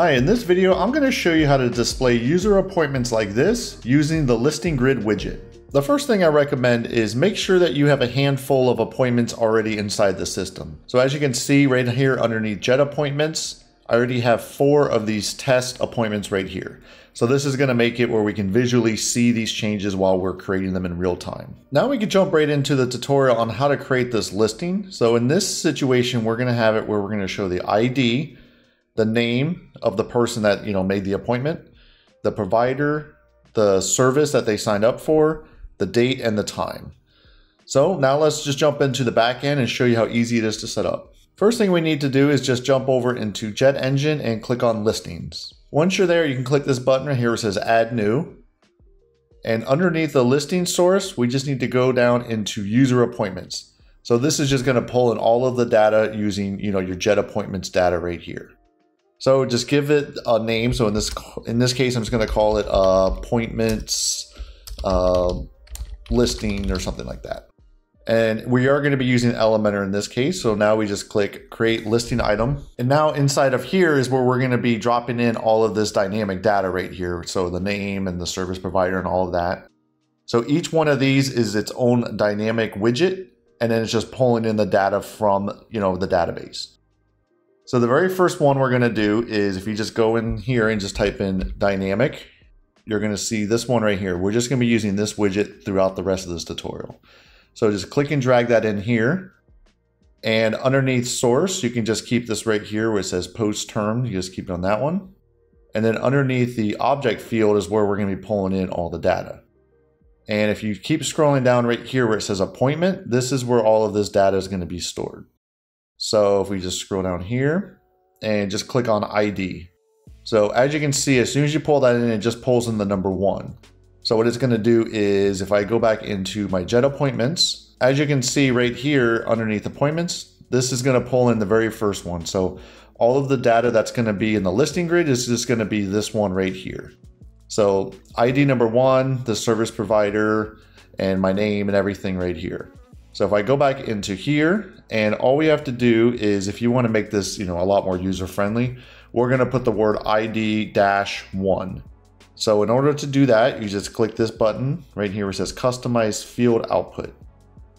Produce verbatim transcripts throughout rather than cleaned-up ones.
Hi, in this video, I'm going to show you how to display user appointments like this using the Listing Grid widget. The first thing I recommend is make sure that you have a handful of appointments already inside the system. So as you can see right here underneath Jet Appointments, I already have four of these test appointments right here. So this is going to make it where we can visually see these changes while we're creating them in real time. Now we can jump right into the tutorial on how to create this listing. So in this situation, we're going to have it where we're going to show the I D, the name of the person that, you know, made the appointment, the provider, the service that they signed up for, the date and the time. So now let's just jump into the back end and show you how easy it is to set up. First thing we need to do is just jump over into Jet Engine and click on Listings. Once you're there, you can click this button right here where it says Add New. And underneath the listing source, we just need to go down into User Appointments. So this is just going to pull in all of the data using, you know, your Jet Appointments data right here. So just give it a name. So in this in this case, I'm just going to call it uh, Appointments Uh, listing or something like that. And we are going to be using Elementor in this case. So now we just click create listing item. And now inside of here is where we're going to be dropping in all of this dynamic data right here. So the name and the service provider and all of that. So each one of these is its own dynamic widget. And then it's just pulling in the data from, you know, the database. So the very first one we're going to do is if you just go in here and just type in dynamic, you're going to see this one right here. We're just going to be using this widget throughout the rest of this tutorial. So just click and drag that in here. And underneath source, you can just keep this right here where it says post term. You just keep it on that one. And then underneath the object field is where we're going to be pulling in all the data. And if you keep scrolling down right here where it says appointment, this is where all of this data is going to be stored. So if we just scroll down here and just click on I D. So as you can see, as soon as you pull that in, it just pulls in the number one. So what it's going to do is if I go back into my Jet Appointments, as you can see right here underneath appointments, this is going to pull in the very first one. So all of the data that's going to be in the listing grid is just going to be this one right here. So I D number one, the service provider, and my name and everything right here. So if I go back into here, and all we have to do is if you want to make this, you know, a lot more user friendly, we're going to put the word I D dash one. So in order to do that, you just click this button right here where it says customize field output.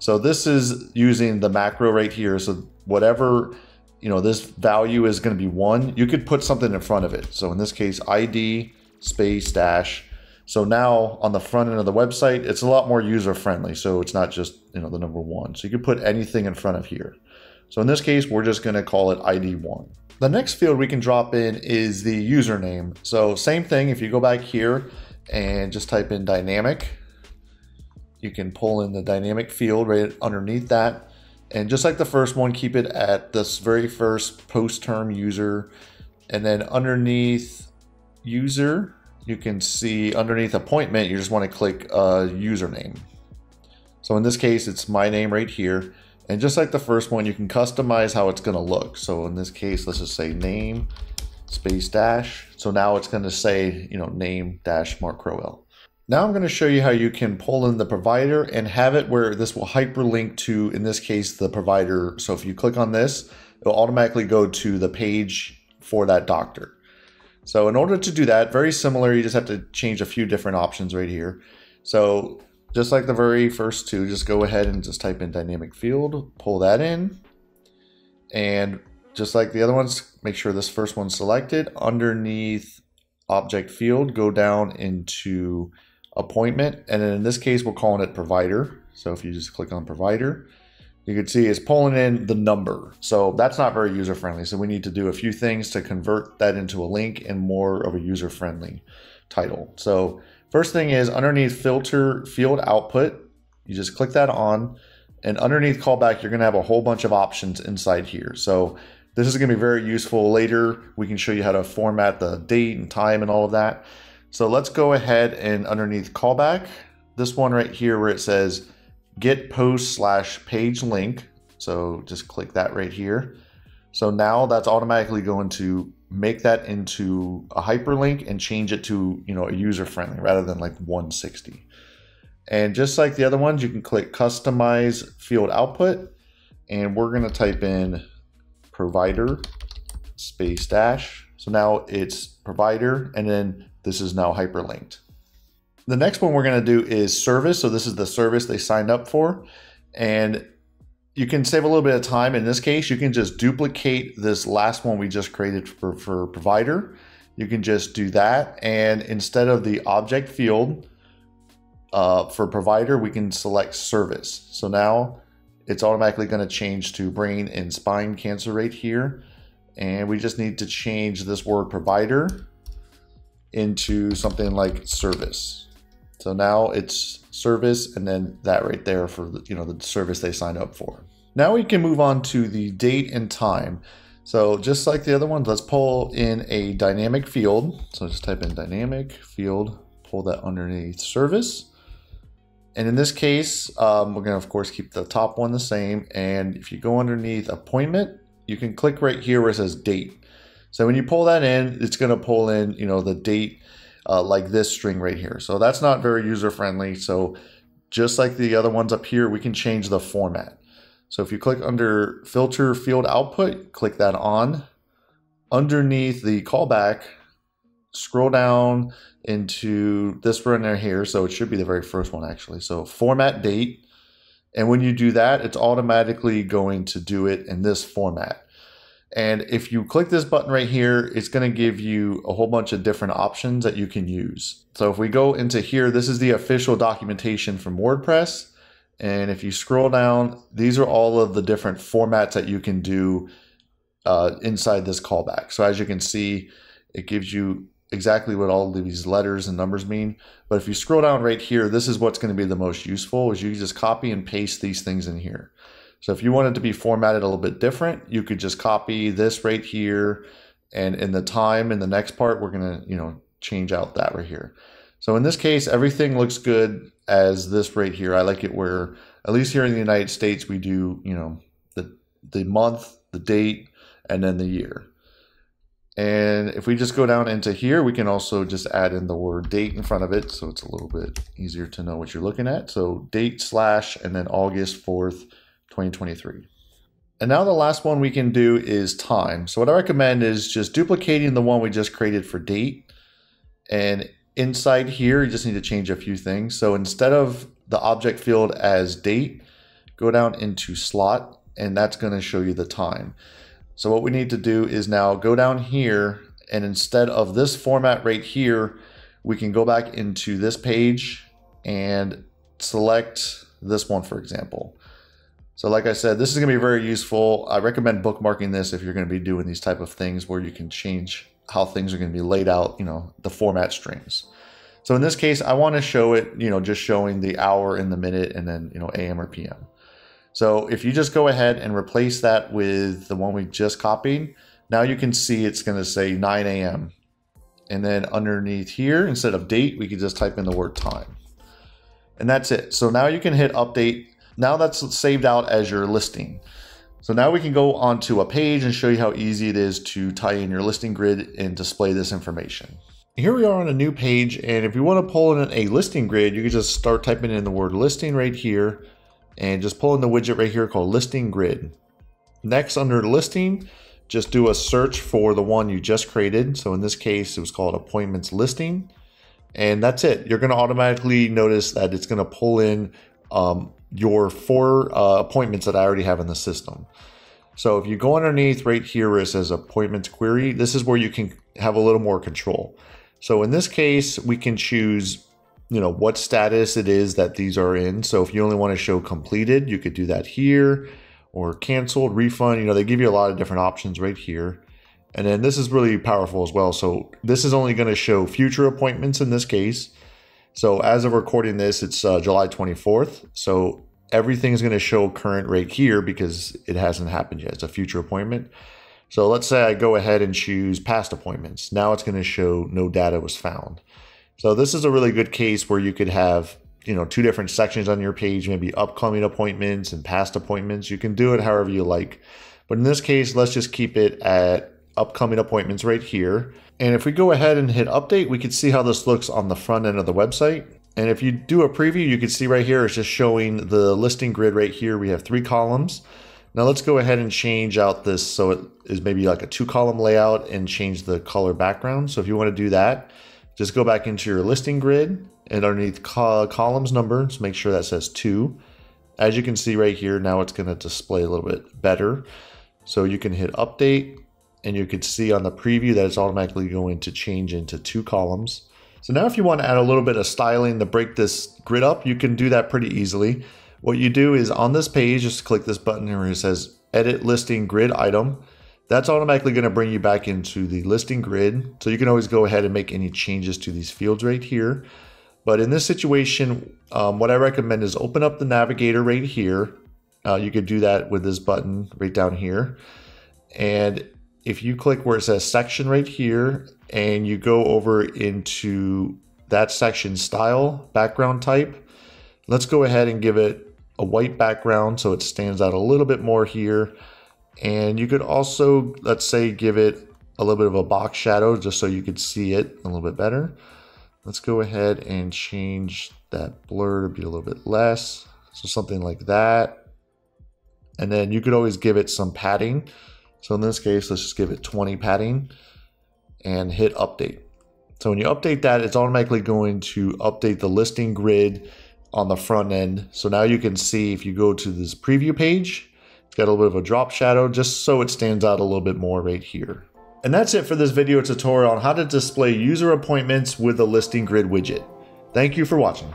So this is using the macro right here. So whatever, you know, this value is going to be one, you could put something in front of it. So in this case, I D space dash. So now on the front end of the website, it's a lot more user friendly. So it's not just, you know, the number one. So you could put anything in front of here. So in this case, we're just going to call it I D one. The next field we can drop in is the username. So same thing, if you go back here and just type in dynamic, you can pull in the dynamic field right underneath that. And just like the first one, keep it at this very first post term user. And then underneath user, you can see underneath appointment, you just want to click uh, username. So in this case, it's my name right here. And just like the first one, you can customize how it's going to look. So in this case, let's just say name space dash. So now it's going to say, you know, name dash Mark Crowell. Now I'm going to show you how you can pull in the provider and have it where this will hyperlink to, in this case, the provider. So if you click on this, it'll automatically go to the page for that doctor. So in order to do that, very similar, you just have to change a few different options right here. So just like the very first two, just go ahead and just type in dynamic field, pull that in. And just like the other ones, make sure this first one's selected. Underneath object field, go down into appointment. And then in this case, we're calling it provider. So if you just click on provider, you can see it's pulling in the number. So that's not very user friendly. So we need to do a few things to convert that into a link and more of a user friendly title. So first thing is underneath filter field output, you just click that on, and underneath callback, you're going to have a whole bunch of options inside here. So this is going to be very useful later. We can show you how to format the date and time and all of that. So let's go ahead and underneath callback, this one right here where it says get post slash page link. So just click that right here. So now that's automatically going to make that into a hyperlink and change it to, you know, a user friendly rather than like one sixty. And just like the other ones, you can click customize field output, and we're going to type in provider space dash. So now it's provider, and then this is now hyperlinked. The next one we're gonna do is service. So this is the service they signed up for. And you can save a little bit of time. In this case, you can just duplicate this last one we just created for, for provider. You can just do that. And instead of the object field uh, for provider, we can select service. So now it's automatically gonna change to brain and spine cancer rate here. And we just need to change this word provider into something like service. So now it's service, and then that right there for the, you know, the service they signed up for. Now we can move on to the date and time. So just like the other ones, let's pull in a dynamic field. So just type in dynamic field, pull that underneath service. And in this case, um, we're gonna of course keep the top one the same. And if you go underneath appointment, you can click right here where it says date. So when you pull that in, it's gonna pull in, you know, the date uh, like this string right here. So that's not very user-friendly. So just like the other ones up here, we can change the format. So if you click under filter field output, click that on. Underneath the callback, scroll down into this one right here. So it should be the very first one actually. So format date. And when you do that, it's automatically going to do it in this format. And if you click this button right here, it's going to give you a whole bunch of different options that you can use. So if we go into here, this is the official documentation from WordPress. And if you scroll down, these are all of the different formats that you can do uh, inside this callback. So as you can see, it gives you exactly what all of these letters and numbers mean. But if you scroll down right here, this is what's going to be the most useful, is you just copy and paste these things in here. So if you want it to be formatted a little bit different, you could just copy this right here, and in the time in the next part, we're going to, you know, change out that right here. So in this case, everything looks good as this right here. I like it where, at least here in the United States, we do, you know, the, the month, the date, and then the year. And if we just go down into here, we can also just add in the word date in front of it. So it's a little bit easier to know what you're looking at. So date slash, and then August fourth, twenty twenty-three. And now the last one we can do is time. So what I recommend is just duplicating the one we just created for date. And inside here, you just need to change a few things. So instead of the object field as date, go down into slot, and that's going to show you the time. So what we need to do is now go down here, and instead of this format right here, we can go back into this page and select this one, for example. So like I said, this is gonna be very useful. I recommend bookmarking this if you're gonna be doing these type of things where you can change how things are gonna be laid out, you know, the format strings. So in this case, I wanna show it, you know, just showing the hour and the minute, and then, you know, A M or P M. So if you just go ahead and replace that with the one we just copied, now you can see it's going to say nine A M And then underneath here, instead of date, we could just type in the word time. And that's it. So now you can hit update. Now that's saved out as your listing. So now we can go onto a page and show you how easy it is to tie in your listing grid and display this information. Here we are on a new page. And if you want to pull in a listing grid, you can just start typing in the word listing right here, and just pull in the widget right here called Listing Grid. Next, under listing, just do a search for the one you just created. So in this case, it was called Appointments Listing. And that's it. You're gonna automatically notice that it's gonna pull in um, your four uh, appointments that I already have in the system. So if you go underneath right here where it says Appointments Query, this is where you can have a little more control. So in this case, we can choose, you know, what status it is that these are in. So if you only want to show completed, you could do that here, or canceled, refund, you know, they give you a lot of different options right here. And then this is really powerful as well. So this is only going to show future appointments in this case. So as of recording this, it's uh, July twenty-fourth. So everything is going to show current right here because it hasn't happened yet. It's a future appointment. So let's say I go ahead and choose past appointments. Now it's going to show no data was found. So this is a really good case where you could have, you know, two different sections on your page, maybe upcoming appointments and past appointments. You can do it however you like. But in this case, let's just keep it at upcoming appointments right here. And if we go ahead and hit update, we can see how this looks on the front end of the website. And if you do a preview, you can see right here, it's just showing the listing grid right here. We have three columns. Now let's go ahead and change out this so it is maybe like a two column layout and change the color background. So if you want to do that, just go back into your listing grid and underneath co columns number, just make sure that says two. As you can see right here, now it's going to display a little bit better. So you can hit update and you can see on the preview that it's automatically going to change into two columns. So now if you want to add a little bit of styling to break this grid up, you can do that pretty easily. What you do is on this page, just click this button here where it says edit listing grid item. That's automatically going to bring you back into the listing grid. So you can always go ahead and make any changes to these fields right here. But in this situation, um, what I recommend is open up the navigator right here. Uh, you could do that with this button right down here. And if you click where it says section right here, and you go over into that section style, background type, let's go ahead and give it a white background so it stands out a little bit more here. And you could also, let's say, give it a little bit of a box shadow just so you could see it a little bit better. Let's go ahead and change that blur to be a little bit less. So something like that. And then you could always give it some padding. So in this case, let's just give it twenty padding and hit update. So when you update that, it's automatically going to update the listing grid on the front end. So now you can see if you go to this preview page, it's got a little bit of a drop shadow just so it stands out a little bit more right here. And that's it for this video tutorial on how to display user appointments with the listing grid widget. Thank you for watching.